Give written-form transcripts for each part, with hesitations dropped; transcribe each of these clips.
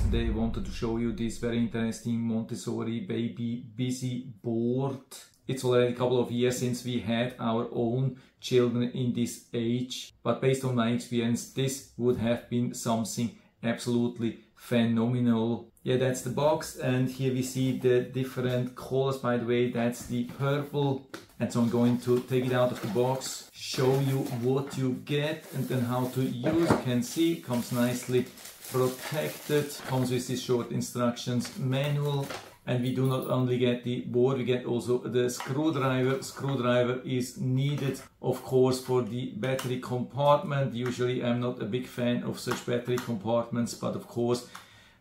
guys, today I wanted to show you this very interesting Montessori baby busy board. It's already a couple of years since we had our own children in this age, but based on my experience this would have been something absolutely phenomenal. Yeah, that's the box, and here we see the different colors. By the way, that's the purple, and so I'm going to take it out of the box, show you what you get and then how to use. You can see it comes nicely protected, comes with this short instructions manual. And we do not only get the board, we get also the screwdriver. Screwdriver is needed, of course, for the battery compartment. Usually I'm not a big fan of such battery compartments, but of course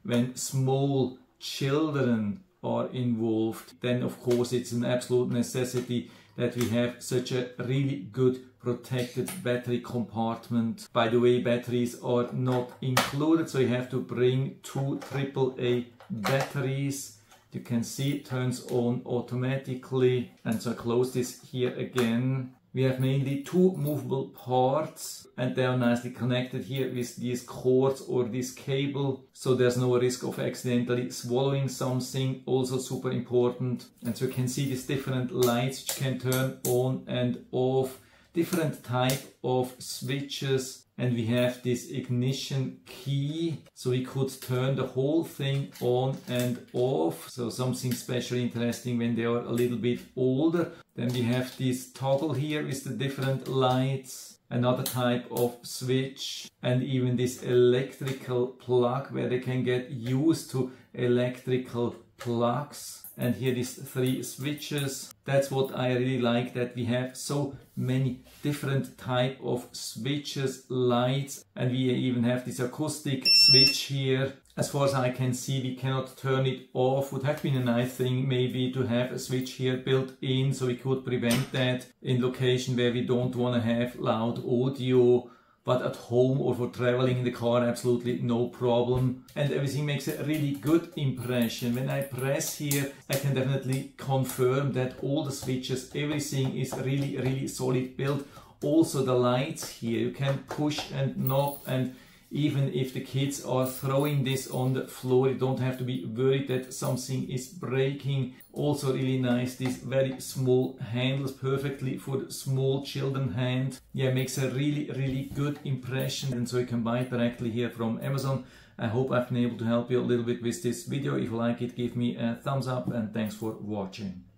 when small children are involved, then of course it's an absolute necessity that we have such a really good protected battery compartment. By the way, batteries are not included, so you have to bring two AAA batteries. You can see it turns on automatically, and so I close this here again. We have mainly two movable parts and they are nicely connected here with these cords or this cable, so there's no risk of accidentally swallowing something, also super important. And so you can see these different lights which can turn on and off, different type of switches, and we have this ignition key, so we could turn the whole thing on and off, so something especially interesting when they are a little bit older. Then we have this toggle here with the different lights, another type of switch, and even this electrical plug where they can get used to electrical plugs. And here these three switches. That's what I really like, that we have so many different type of switches, lights, and we even have this acoustic switch here. As far as I can see, we cannot turn it off. Would have been a nice thing maybe to have a switch here built in, so we could prevent that in location where we don't want to have loud audio. But at home or for traveling in the car, absolutely no problem. And everything makes a really good impression. When I press here, I can definitely confirm that all the switches, everything is really solid built. Also the lights here, you can push and knob, and even if the kids are throwing this on the floor, you don't have to be worried that something is breaking. Also really nice, these very small handles, perfectly for the small children hand. Yeah, makes a really good impression, and so you can buy it directly here from Amazon. I hope I've been able to help you a little bit with this video. If you like it, give me a thumbs up, and thanks for watching.